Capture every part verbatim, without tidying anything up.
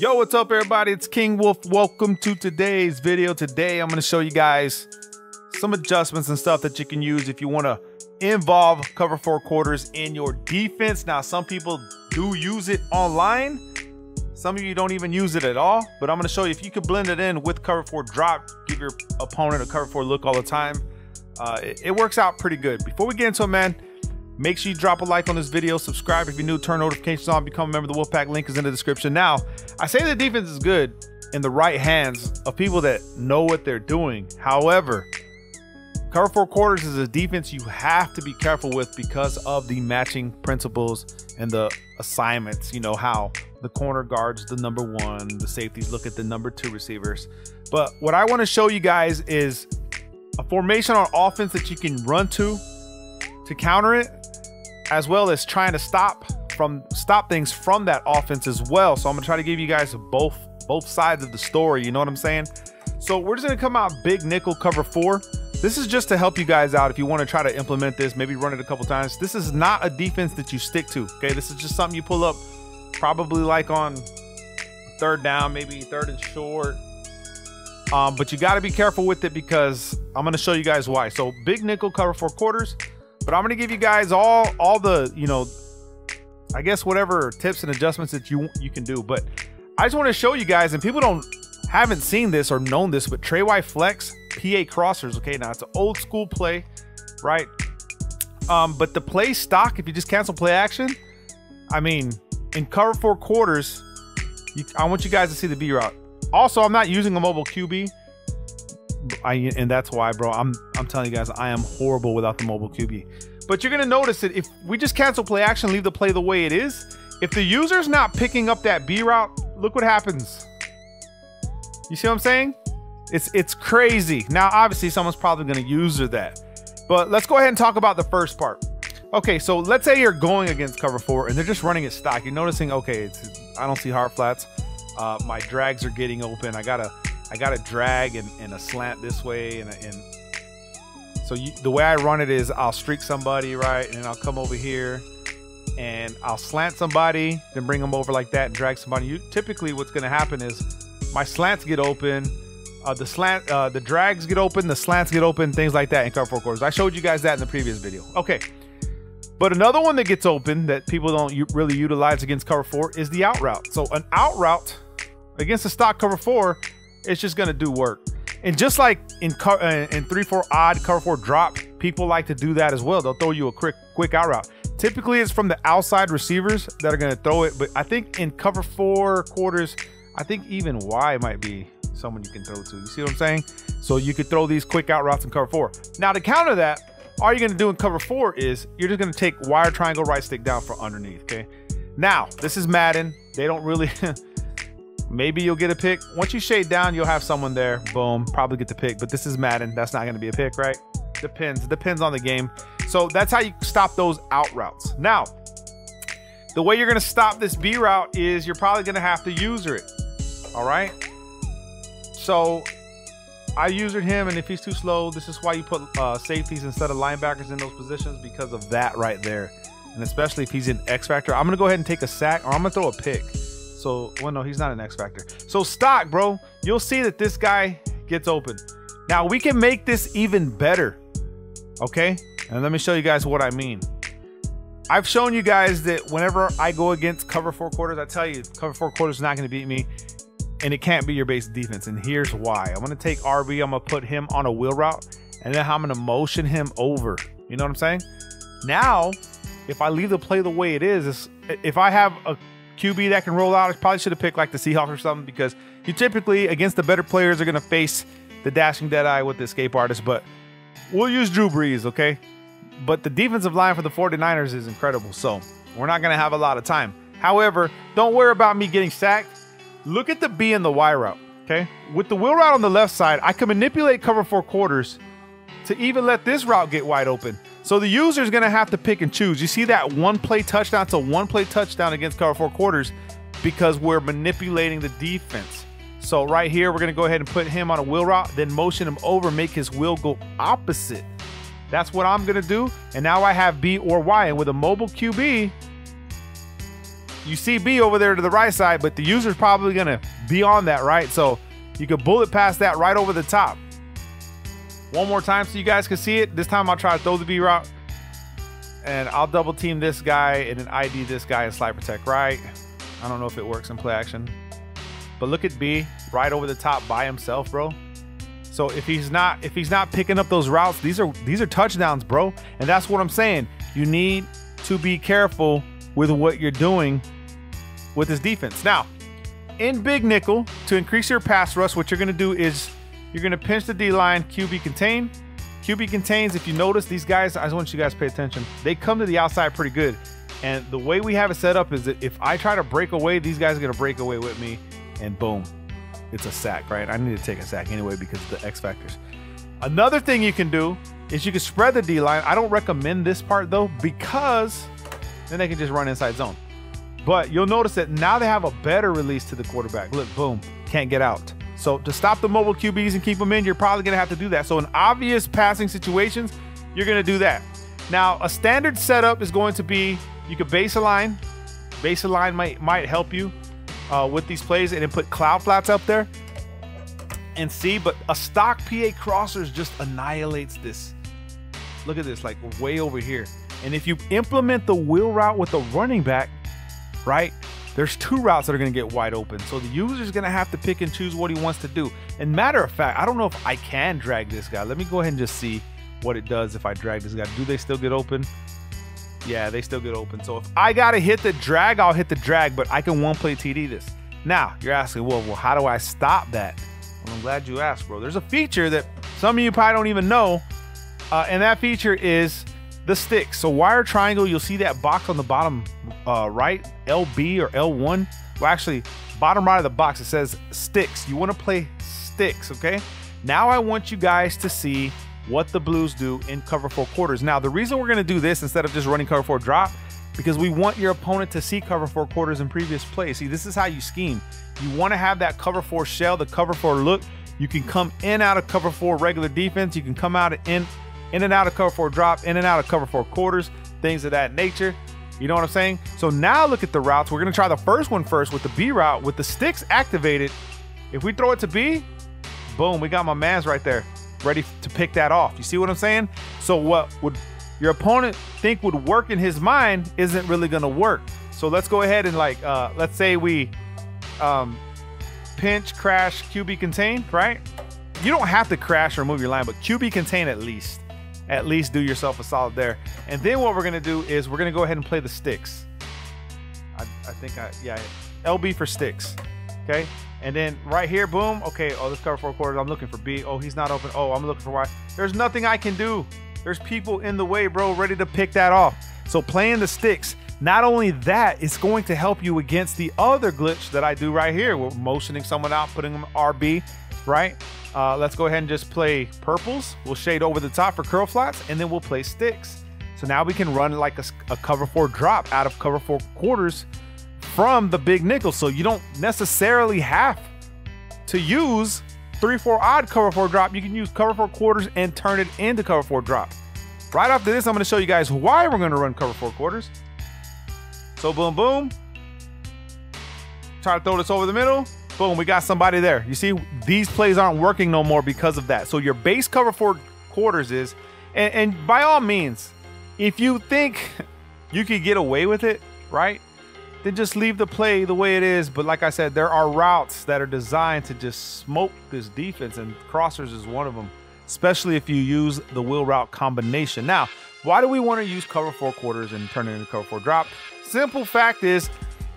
Yo, what's up everybody? It's King Wolf. Welcome to today's video. Today I'm going to show you guys some adjustments and stuff that you can use if you want to involve cover four quarters in your defense. Now, some people do use it online. Some of you don't even use it at all, but I'm going to show you if you could blend it in with cover four drop, give your opponent a cover four look all the time. Uh, it, it works out pretty good. Before we get into it, man, make sure you drop a like on this video, subscribe if you're new, turn notifications on, become a member of the WolfePack. Link is in the description. Now, I say the defense is good in the right hands of people that know what they're doing. However, cover four quarters is a defense you have to be careful with because of the matching principles and the assignments. You know how the corner guards the number one, the safeties look at the number two receivers. But what I want to show you guys is a formation on offense that you can run to to counter it, as well as trying to stop from stop things from that offense as well. So I'm gonna try to give you guys both both sides of the story, you know what I'm saying? So we're just gonna come out big nickel cover four. This is just to help you guys out if you wanna try to implement this, maybe run it a couple times. This is not a defense that you stick to, okay? This is just something you pull up probably like on third down, maybe third and short. Um, but you gotta be careful with it because I'm gonna show you guys why. So big nickel cover four quarters. But I'm going to give you guys all all the, you know, I guess whatever tips and adjustments that you you can do. But I just want to show you guys, and people don't haven't seen this or known this, but Treywide Flex P A crossers. Okay, now it's an old school play, right? Um, but the play stock, if you just cancel play action, I mean, in cover four quarters, you, I want you guys to see the B route. Also, I'm not using a mobile Q B. I, and that's why, bro, I'm I'm telling you guys, I am horrible without the mobile Q B. But you're gonna notice it if we just cancel play action, leave the play the way it is. If the user's not picking up that B route, look what happens. You see what I'm saying? It's it's crazy. Now, obviously, someone's probably gonna user that. But let's go ahead and talk about the first part. Okay, so let's say you're going against cover four and they're just running it stock. You're noticing, okay, it's, I don't see hard flats. Uh, my drags are getting open. I gotta. I got a drag and, and a slant this way. And, and so you, the way I run it is I'll streak somebody, right? And then I'll come over here and I'll slant somebody, then bring them over like that and drag somebody. You, typically what's gonna happen is my slants get open, uh, the slant, uh, the drags get open, the slants get open, things like that in cover four quarters. I showed you guys that in the previous video. Okay, but another one that gets open that people don't really utilize against cover four is the out route. So an out route against a stock cover four, it's just gonna do work. And just like in in three four odd cover four drop, people like to do that as well. They'll throw you a quick quick out route. Typically it's from the outside receivers that are gonna throw it, but I think in cover four quarters, I think even Y might be someone you can throw to. You see what I'm saying? So you could throw these quick out routes in cover four. Now to counter that, all you're gonna do in cover four is you're just gonna take wire triangle right stick down for underneath, okay? Now, this is Madden. They don't really maybe you'll get a pick. Once you shade down, you'll have someone there. Boom, probably get the pick, but this is Madden. That's not gonna be a pick, right? Depends, depends on the game. So that's how you stop those out routes. Now, the way you're gonna stop this B route is you're probably gonna have to user it, all right? So I usered him, and if he's too slow, this is why you put uh, safeties instead of linebackers in those positions, because of that right there. And especially if he's an X factor, I'm gonna go ahead and take a sack, or I'm gonna throw a pick. So, well, no, he's not an X factor. So stock, bro, you'll see that this guy gets open. Now we can make this even better, okay? And let me show you guys what I mean. I've shown you guys that whenever I go against cover four quarters, I tell you, cover four quarters is not gonna beat me, and it can't be your base defense, and here's why. I'm gonna take R B, I'm gonna put him on a wheel route, and then I'm gonna motion him over. You know what I'm saying? Now, if I leave the play the way it is, if I have a Q B that can roll out, I probably should have picked like the Seahawks or something, because you typically against the better players are going to face the dashing dead eye with the escape artist, but we'll use Drew Brees, okay? But the defensive line for the forty-niners is incredible, so we're not going to have a lot of time. However, don't worry about me getting sacked. Look at the B and the Y route, okay? With the wheel route on the left side, I can manipulate cover four quarters to even let this route get wide open. So the user is going to have to pick and choose. You see that one play touchdown to one play touchdown against cover four quarters because we're manipulating the defense. So right here, we're going to go ahead and put him on a wheel route, then motion him over, make his wheel go opposite. That's what I'm going to do. And now I have B or Y. And with a mobile Q B, you see B over there to the right side, but the user's probably gonna be on that, right? So you could bullet past that right over the top. One more time so you guys can see it. This time I'll try to throw the B route, and I'll double team this guy and then I D this guy and slide protect right. I don't know if it works in play action, but look at B right over the top by himself, bro. So if he's not if he's not picking up those routes, these are these are touchdowns, bro. And that's what I'm saying. You need to be careful with what you're doing with this defense. Now, in big nickel, to increase your pass rush, what you're gonna do is you're gonna pinch the D-line, Q B contain. Q B contains, if you notice, these guys, I just want you guys to pay attention. They come to the outside pretty good. And the way we have it set up is that if I try to break away, these guys are gonna break away with me, and boom, it's a sack, right? I need to take a sack anyway because of the X factors. Another thing you can do is you can spread the D-line. I don't recommend this part though, because then they can just run inside zone. But you'll notice that now they have a better release to the quarterback. Look, boom, can't get out. So to stop the mobile Q Bs and keep them in, you're probably gonna have to do that. So in obvious passing situations, you're gonna do that. Now, a standard setup is going to be, you could base a line. Base a line might, might help you uh, with these plays, and then put cloud flats up there and see, but a stock P A crossers just annihilates this. Look at this, like way over here. And if you implement the wheel route with the running back, right, there's two routes that are gonna get wide open. So the user's gonna have to pick and choose what he wants to do. And matter of fact, I don't know if I can drag this guy. Let me go ahead and just see what it does if I drag this guy. Do they still get open? Yeah, they still get open. So if I gotta hit the drag, I'll hit the drag, but I can one play T D this. Now, you're asking, well, well, how do I stop that? Well, I'm glad you asked, bro. There's a feature that some of you probably don't even know, uh, and that feature is the stick. So wire triangle, you'll see that box on the bottom uh, right, L B or L one. Well, actually, bottom right of the box, it says sticks. You wanna play sticks, okay? Now I want you guys to see what the Blues do in cover four quarters. Now, the reason we're gonna do this instead of just running cover four drop, because we want your opponent to see cover four quarters in previous plays. See, this is how you scheme. You wanna have that cover four shell, the cover four look. You can come in out of cover four regular defense. You can come out and in. in and out of cover four drop, in and out of cover four quarters, things of that nature. You know what I'm saying? So now look at the routes. We're gonna try the first one first with the B route, with the sticks activated. If we throw it to B, boom, we got my man's right there, ready to pick that off. You see what I'm saying? So what would your opponent think would work in his mind isn't really gonna work. So let's go ahead and like, uh, let's say we um, pinch, crash, Q B contain, right? You don't have to crash or move your line, but Q B contain at least. At least do yourself a solid there. And then what we're gonna do is we're gonna go ahead and play the sticks. I, I think I, yeah, L B for sticks, okay? And then right here, boom, okay, oh, this cover four quarters, I'm looking for B, oh, he's not open, oh, I'm looking for Y. There's nothing I can do. There's people in the way, bro, ready to pick that off. So playing the sticks, not only that, it's going to help you against the other glitch that I do right here. We're motioning someone out, putting them R B, right? Uh, let's go ahead and just play purples. We'll shade over the top for curl flats, and then we'll play sticks. So now we can run like a, a cover four drop out of cover four quarters from the big nickel. So you don't necessarily have to use three, four odd cover four drop. You can use cover four quarters and turn it into cover four drop. Right after this, I'm gonna show you guys why we're gonna run cover four quarters. So boom, boom. Try to throw this over the middle. Boom, we got somebody there. You see, these plays aren't working no more because of that. So your base cover four quarters is, and, and by all means, if you think you could get away with it, right, then just leave the play the way it is. But like I said, there are routes that are designed to just smoke this defense, and crossers is one of them, especially if you use the wheel route combination. Now, why do we want to use cover four quarters and turn it into cover four drop? Simple fact is,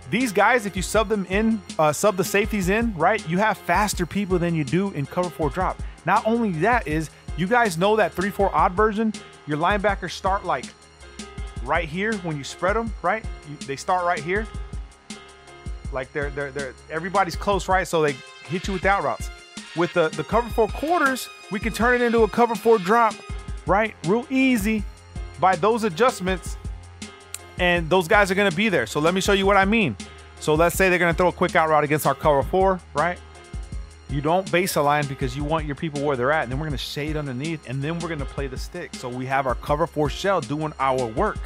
these guys, if you sub them in, uh, sub the safeties in, right, you have faster people than you do in cover four drop. Not only that is, you guys know that three, four odd version, your linebackers start like right here when you spread them, right? You, they start right here. Like they're, they're, they're, everybody's close, right? So they hit you with out routes. With the, the cover four quarters, we can turn it into a cover four drop, right? Real easy by those adjustments. And those guys are gonna be there. So let me show you what I mean. So let's say they're gonna throw a quick out route against our cover four, right? You don't base a line because you want your people where they're at, and then we're gonna shade underneath, and then we're gonna play the stick. So we have our cover four shell doing our work,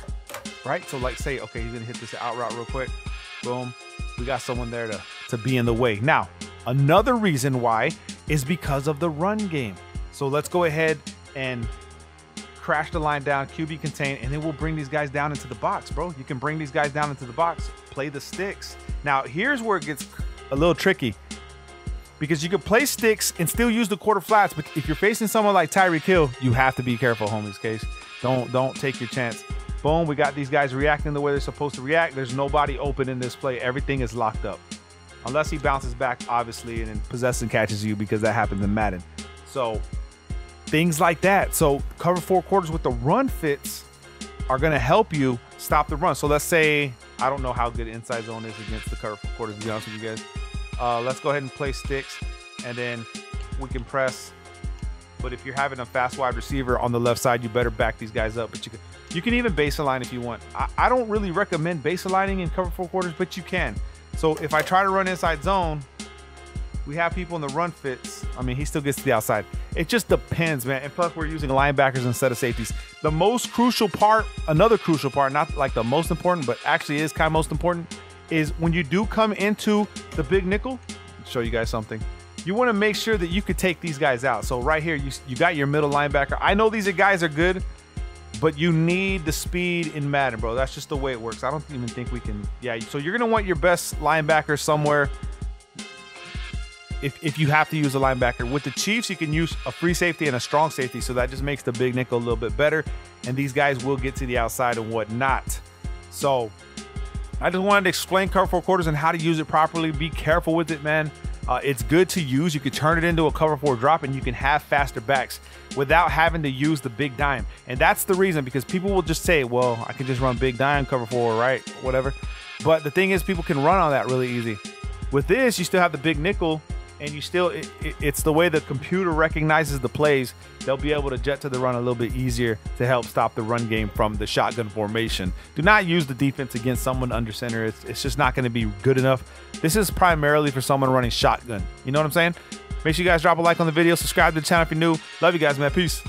right? So like say, okay, he's gonna hit this out route real quick. boom, we got someone there to, to be in the way. Now, another reason why is because of the run game. So let's go ahead and crash the line down, Q B contain, and then we'll bring these guys down into the box, bro. You can bring these guys down into the box, play the sticks. Now, here's where it gets a little tricky, because you could play sticks and still use the quarter flats, but if you're facing someone like Tyreek Hill, you have to be careful, homies, case. Don't, don't take your chance. Boom, we got these guys reacting the way they're supposed to react. There's nobody open in this play. Everything is locked up. Unless he bounces back, obviously, and then possession catches you, because that happens in Madden. So things like that. So cover four quarters with the run fits are gonna help you stop the run. So let's say, I don't know how good inside zone is against the cover four quarters, to be honest with you guys. Uh, let's go ahead and play sticks, and then we can press. But if you're having a fast wide receiver on the left side, you better back these guys up. But you can, you can even base align if you want. I, I don't really recommend base aligning in cover four quarters, but you can. So if I try to run inside zone, we have people in the run fits. I mean, he still gets to the outside. It just depends, man. And plus, we're using linebackers instead of safeties. The most crucial part, another crucial part, not like the most important, but actually is kind of most important, is when you do come into the big nickel, I'll show you guys something. You want to make sure that you could take these guys out. So right here, you, you got your middle linebacker. I know these guys are good, but you need the speed in Madden, bro. That's just the way it works. I don't even think we can, yeah. So you're going to want your best linebacker somewhere if, if you have to use a linebacker. With the Chiefs, you can use a free safety and a strong safety, so that just makes the big nickel a little bit better, and these guys will get to the outside and whatnot. So I just wanted to explain cover four quarters and how to use it properly. Be careful with it, man. Uh, it's good to use. You can turn it into a cover four drop, and you can have faster backs without having to use the big dime. And that's the reason, because people will just say, well, I can just run big dime cover four, right? Whatever. But the thing is, people can run on that really easy. With this, you still have the big nickel, and you still, it, it, it's the way the computer recognizes the plays. They'll be able to jet to the run a little bit easier to help stop the run game from the shotgun formation. Do not use the defense against someone under center. It's, it's just not going to be good enough. This is primarily for someone running shotgun. You know what I'm saying? Make sure you guys drop a like on the video. Subscribe to the channel if you're new. Love you guys, man. Peace.